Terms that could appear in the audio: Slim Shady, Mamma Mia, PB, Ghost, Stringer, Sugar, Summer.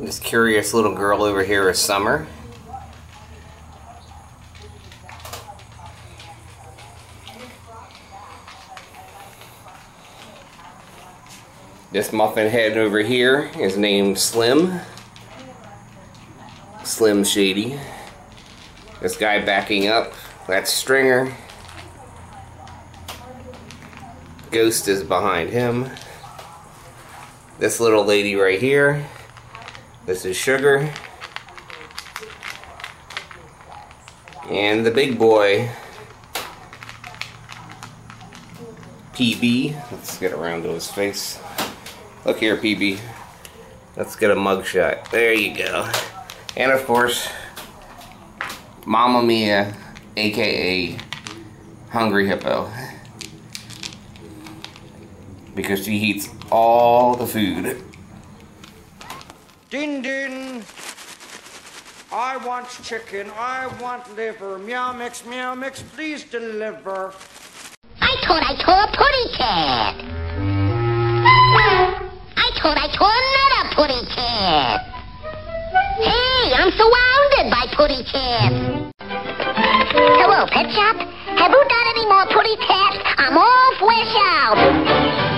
This curious little girl over here is Summer. This muffin head over here is named Slim. Slim Shady. This guy backing up, that's Stringer. Ghost is behind him. This little lady right here, this is Sugar. And the big boy, PB. Let's get around to his face. Look here, PB. Let's get a mugshot. There you go. And of course, Mamma Mia, aka Hungry Hippo. Because she eats all the food. Din din! I want chicken, I want liver. Meow mix, please deliver. I tore a putty cat! I tore another putty cat! Hey, I'm surrounded by putty cats! Hello, Pet Shop? Have you done any more putty cats? I'm all flesh out!